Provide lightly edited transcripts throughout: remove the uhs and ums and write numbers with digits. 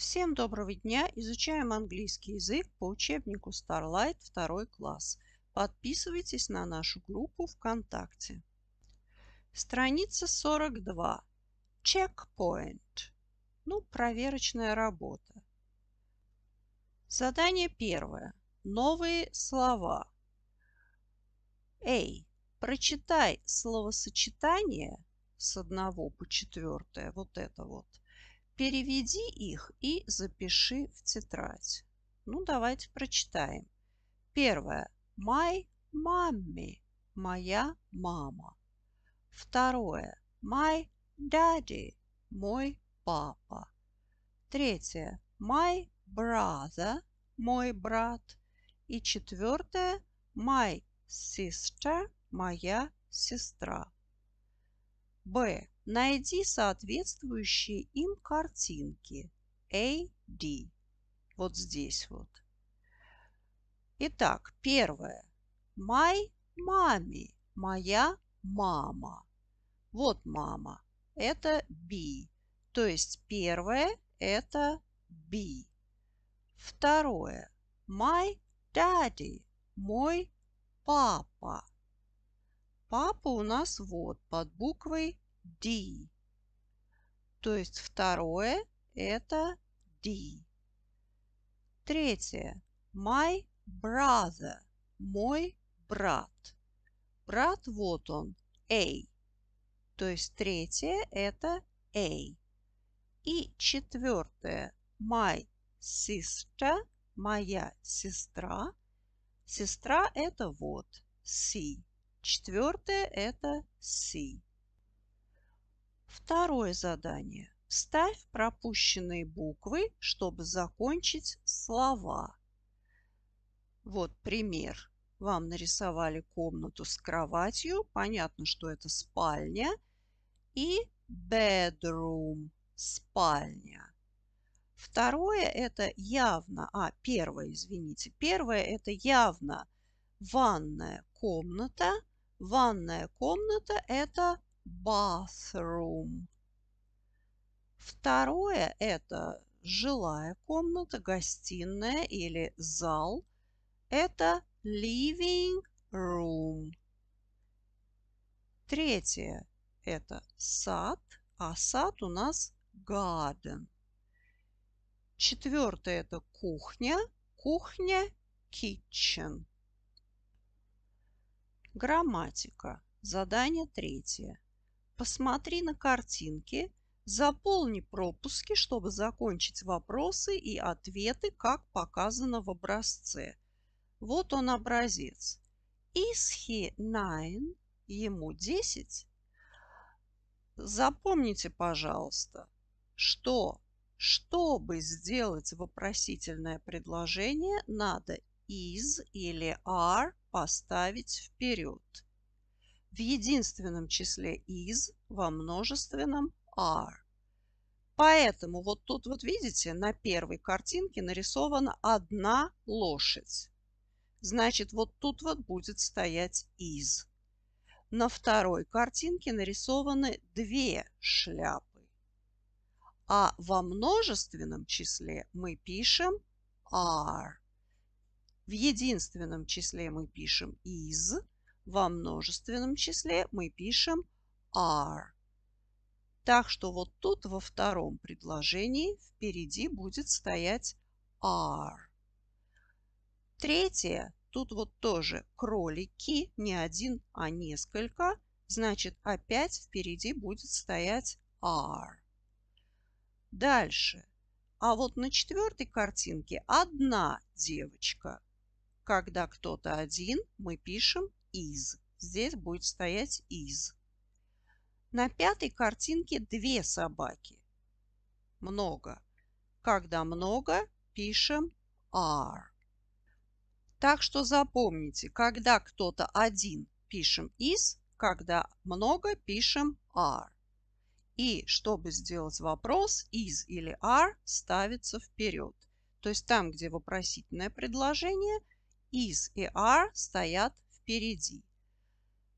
Всем доброго дня! Изучаем английский язык по учебнику Starlight 2 класс. Подписывайтесь на нашу группу ВКонтакте. Страница 42. Checkpoint. Проверочная работа. Задание первое. Новые слова. A. Прочитай словосочетание с 1 по 4. Переведи их и запиши в тетрадь. Давайте прочитаем. Первое. My mommy. Моя мама. Второе. My daddy. Мой папа. Третье. My brother. Мой брат. И четвертое. My sister. Моя сестра. Б. Найди соответствующие им картинки. A, D. Здесь. Итак, первое. My mommy. Моя мама. Мама. Это B. То есть первое это B. Второе. My daddy. Мой папа. Папа у нас под буквой D. То есть второе это D. Третье. My brother. Мой брат. Брат он. A. То есть третье это A. И четвертое. My sister. Моя сестра. Сестра это C. Четвертое это C. Второе задание. Вставь пропущенные буквы, чтобы закончить слова. Пример. Вам нарисовали комнату с кроватью. Понятно, что это спальня. И bedroom. Спальня. Второе это явно... Первое это явно ванная комната. Ванная комната это... bathroom. Второе это жилая комната, гостиная или зал. Это living room. Третье это сад, а сад у нас garden. Четвертое это кухня, kitchen. Грамматика. Задание третье. Посмотри на картинки, заполни пропуски, чтобы закончить вопросы и ответы, как показано в образце. Он образец. Is he 9? Ему 10? Запомните, пожалуйста, что, чтобы сделать вопросительное предложение, надо is или are поставить вперед. В единственном числе is, во множественном are. Поэтому тут видите, на первой картинке нарисована одна лошадь. Значит, тут будет стоять is. На второй картинке нарисованы две шляпы. А во множественном числе мы пишем are. В единственном числе мы пишем is. Во множественном числе мы пишем are. Так что тут во втором предложении впереди будет стоять are. Третье. Тут тоже кролики. Не один, а несколько. Значит, опять впереди будет стоять are. Дальше. А на четвертой картинке одна девочка. Когда кто-то один, мы пишем is. Здесь будет стоять is. На пятой картинке две собаки. Много. Когда много, пишем are. Так что запомните, когда кто-то один, пишем is, когда много, пишем are. И чтобы сделать вопрос, is или are ставится вперед. То есть там, где вопросительное предложение, is и are стоят впереди.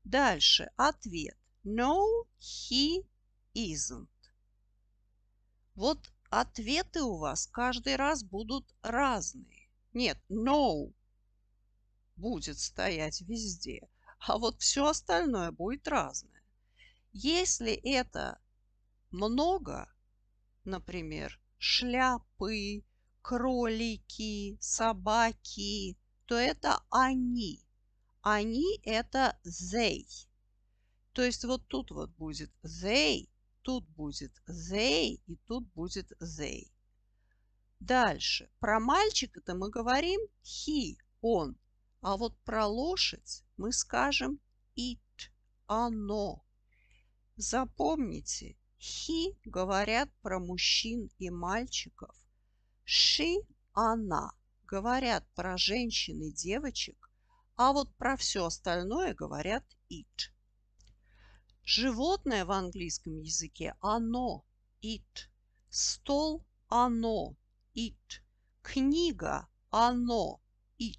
Дальше ответ. No, he isn't. Ответы у вас каждый раз будут разные. Нет, no будет стоять везде, а вот все остальное будет разное. Если это много, например, шляпы, кролики, собаки, то это они. Они – это they. То есть вот тут вот будет they, тут будет they и тут будет they. Дальше. Про мальчика-то мы говорим he, он. А вот про лошадь мы скажем it, оно. Запомните, he говорят про мужчин и мальчиков. She, она, говорят про женщин и девочек. А вот про все остальное говорят it. Животное в английском языке оно, it. Стол, оно, it. Книга, оно, it.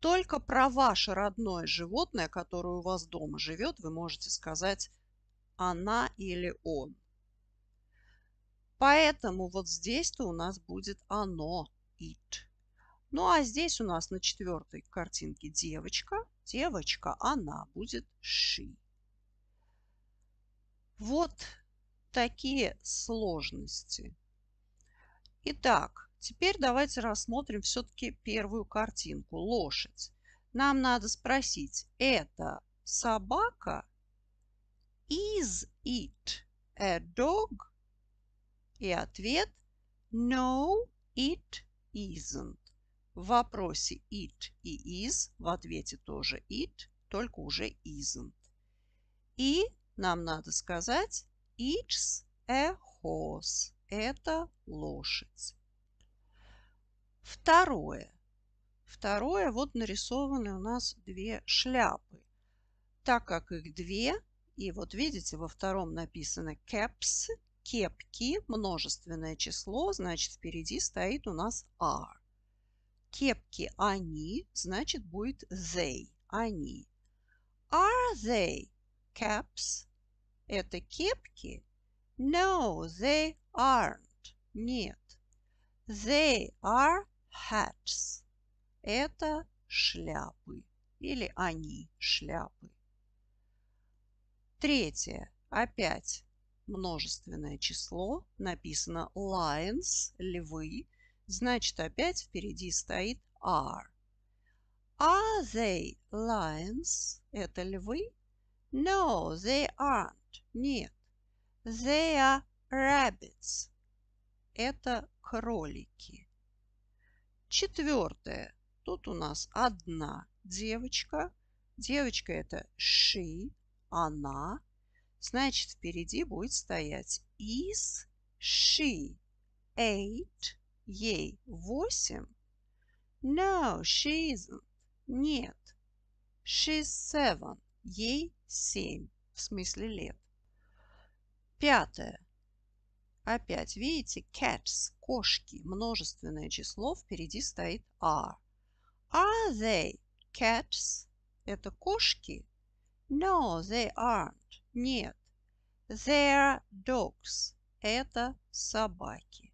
Только про ваше родное животное, которое у вас дома живет, вы можете сказать она или он. Поэтому вот здесь-то у нас будет оно, it. Ну а здесь у нас на четвертой картинке девочка. Девочка, она будет she. Вот такие сложности. Итак, теперь давайте рассмотрим все-таки первую картинку. Лошадь. Нам надо спросить, это собака? Is it a dog? И ответ no, it isn't. В вопросе it и is, в ответе тоже it, только уже isn't. И нам надо сказать it's a horse. Это лошадь. Второе. Второе. Вот нарисованы у нас две шляпы. Так как их две, и вот видите, во втором написано caps, кепки, множественное число, значит впереди стоит у нас are. Кепки они, значит будет they, они. Are they caps? Это кепки? No, they aren't. Нет. They are hats. Это шляпы. Или они шляпы. Третье. Опять множественное число. Написано lions, львы. Значит, опять впереди стоит are. Are they lions? Это львы? No, they aren't. Нет. They are rabbits. Это кролики. Четвертое. Тут у нас одна девочка. Девочка это she, она. Значит, впереди будет стоять is she 8, ей 8. No, she isn't. Нет. She's 7, ей 7, в смысле лет. Пятое. Опять, видите, cats, кошки, множественное число, впереди стоит are. Are they cats? Это кошки? No, they aren't. Нет. They are dogs. Это собаки.